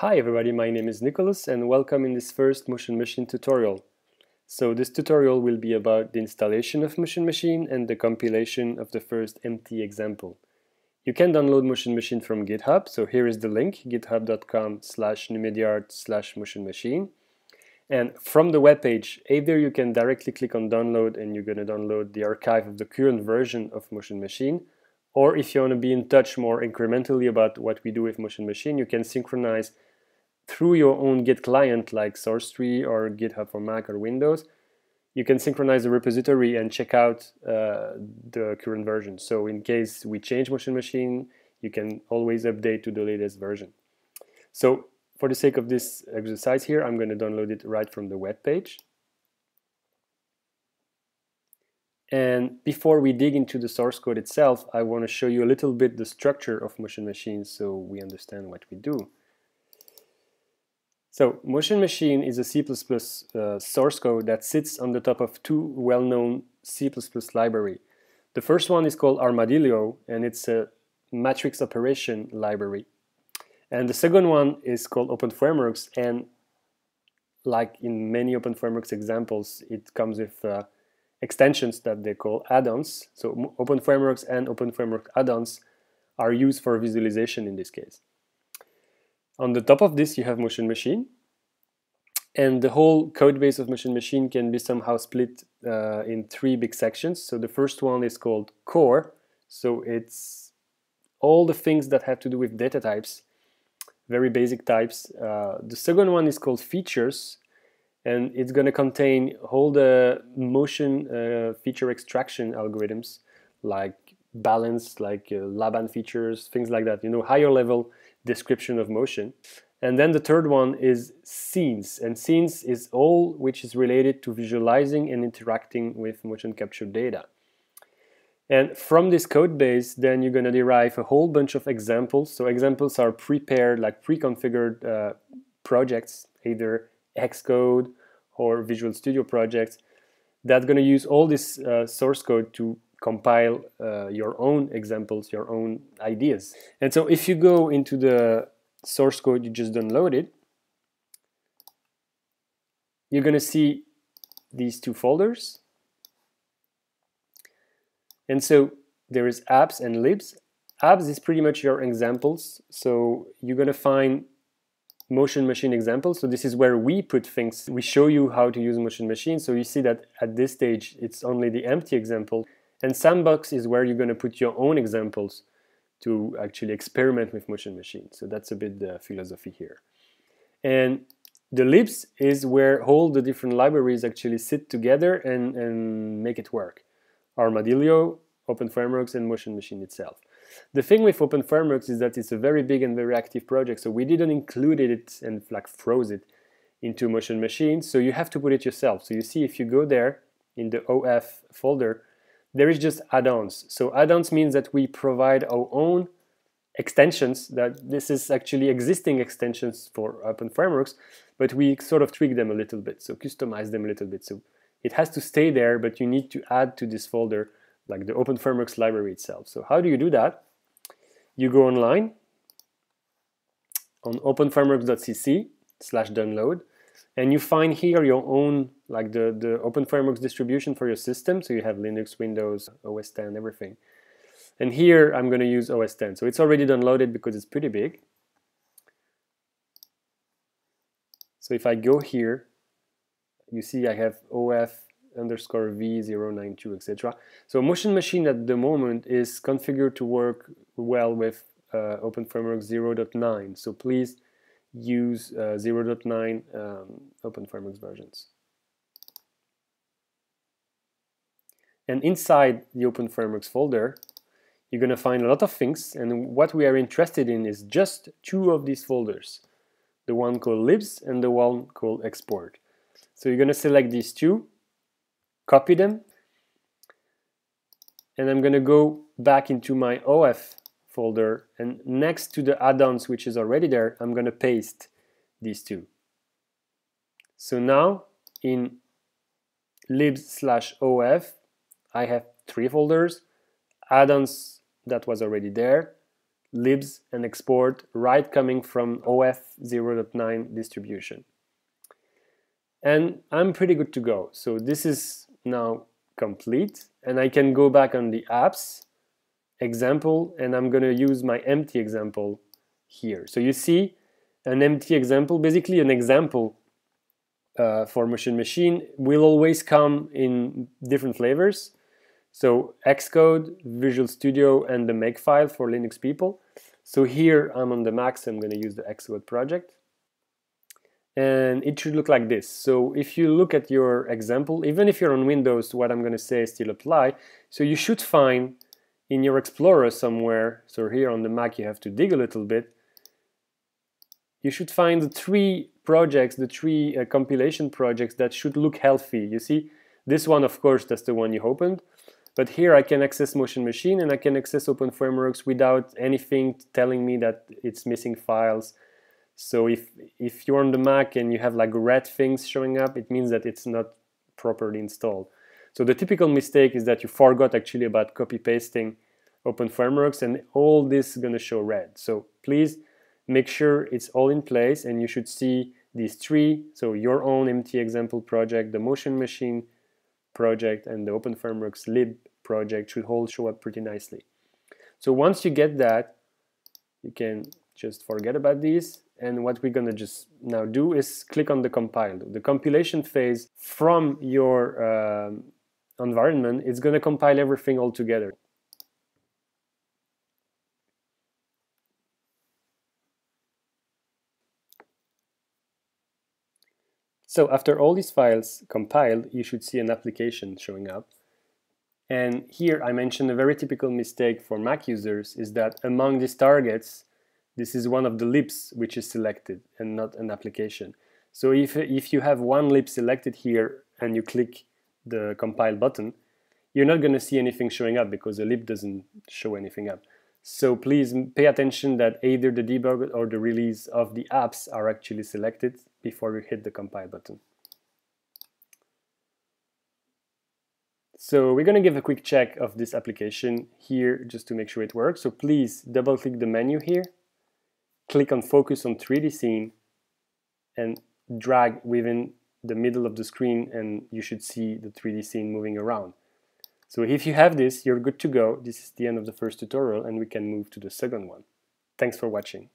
Hi everybody, my name is Nicholas and welcome in this first Motion Machine tutorial. So this tutorial will be about the installation of Motion Machine and the compilation of the first empty example. You can download Motion Machine from GitHub, so here is the link, github.com/numediart/motionmachine. And from the web page, either you can directly click on download and you're going to download the archive of the current version of Motion Machine, or if you want to be in touch more incrementally about what we do with Motion Machine, you can synchronize through your own Git client like SourceTree or GitHub for Mac or Windows. You can synchronize the repository and check out the current version. So in case we change Motion Machine, you can always update to the latest version. So for the sake of this exercise here, I'm going to download it right from the web page. And before we dig into the source code itself, I want to show you a little bit the structure of Motion Machine so we understand what we do. So Motion Machine is a C++ source code that sits on the top of two well-known C++ libraries. The first one is called Armadillo, and it's a matrix operation library. And the second one is called openFrameworks, and like in many openFrameworks examples, it comes with extensions that they call add-ons. So openFrameworks and openFramework add-ons are used for visualization in this case. On the top of this you have Motion Machine, and the whole code base of Motion Machine can be somehow split in three big sections. So the first one is called core, so it's all the things that have to do with data types, very basic types. The second one is called features, and it's going to contain all the motion feature extraction algorithms like balance, like Laban features, things like that, you know, higher level description of motion. And then the third one is scenes, and scenes is all which is related to visualizing and interacting with motion capture data. And from this code base, then you're going to derive a whole bunch of examples. So examples are prepared, like pre-configured projects, either Xcode or Visual Studio projects, that's going to use all this source code to compile your own examples, your own ideas. And so if you go into the source code you just downloaded, you're going to see these two folders. And so there is apps and libs. Apps is pretty much your examples, so you're going to find Motion Machine examples. So this is where we put things. We show you how to use Motion Machine. So you see that at this stage, it's only the empty example. And sandbox is where you're going to put your own examples to actually experiment with Motion Machine. So that's a bit the philosophy here. And the libs is where all the different libraries actually sit together and make it work. Armadillo, openFrameworks, and Motion Machine itself. The thing with openFrameworks is that it's a very big and very active project, so we didn't include it and like froze it into Motion Machine, so you have to put it yourself. So you see, if you go there in the OF folder, there is just add-ons. So add-ons means that we provide our own extensions, that this is actually existing extensions for openFrameworks, but we sort of tweak them a little bit, so customize them a little bit. So it has to stay there, but you need to add to this folder like the openFrameworks library itself. So how do you do that? You go online on openframeworks.cc/download, and you find here your own, like the openFrameworks distribution for your system. So you have Linux, Windows, OS X, everything. And here I'm going to use OS X. So it's already downloaded because it's pretty big. So if I go here, you see I have OF_v092, etc. So Motion Machine at the moment is configured to work well with openFrameworks 0.9, so please use 0.9 openFrameworks versions. And inside the openFrameworks folder you're going to find a lot of things, and what we are interested in is just two of these folders, the one called libs and the one called export. So you're going to select these two, copy them, and I'm going to go back into my OF folder, and next to the add-ons which is already there, I'm going to paste these two. So now in libs/OF I have three folders, add-ons that was already there, libs and export right coming from OS 0.9 distribution. And I'm pretty good to go. So this is now complete, and I can go back on the apps example, and I'm going to use my empty example here. So you see an empty example, basically an example for Motion Machine will always come in different flavors. So Xcode, Visual Studio, and the Makefile for Linux people. So here I'm on the Mac, so I'm going to use the Xcode project. And it should look like this. So if you look at your example, even if you're on Windows, what I'm going to say still apply. So you should find in your Explorer somewhere, so here on the Mac you have to dig a little bit, you should find the three projects, the three compilation projects that should look healthy. You see, this one, of course, that's the one you opened. But here I can access Motion Machine and I can access openFrameworks without anything telling me that it's missing files. So if you're on the Mac and you have like red things showing up, it means that it's not properly installed. So the typical mistake is that you forgot actually about copy-pasting openFrameworks, and all this is going to show red. So please make sure it's all in place, and you should see these three, so your own empty example project, the Motion Machine project, and the openFrameworks lib project should all show up pretty nicely. So once you get that, you can just forget about these, and what we're gonna just now do is click on the compile. The compilation phase from your environment is gonna compile everything all together. So after all these files compiled, you should see an application showing up. And here I mentioned a very typical mistake for Mac users is that among these targets, this is one of the libs which is selected and not an application. So if you have one lib selected here and you click the compile button, you're not going to see anything showing up because the lib doesn't show anything up. So please pay attention that either the debug or the release of the apps are actually selected before you hit the compile button. So we're going to give a quick check of this application here just to make sure it works. So please double click the menu here, click on focus on 3D scene, and drag within the middle of the screen, and you should see the 3D scene moving around. So if you have this, you're good to go. This is the end of the first tutorial, and we can move to the second one. Thanks for watching.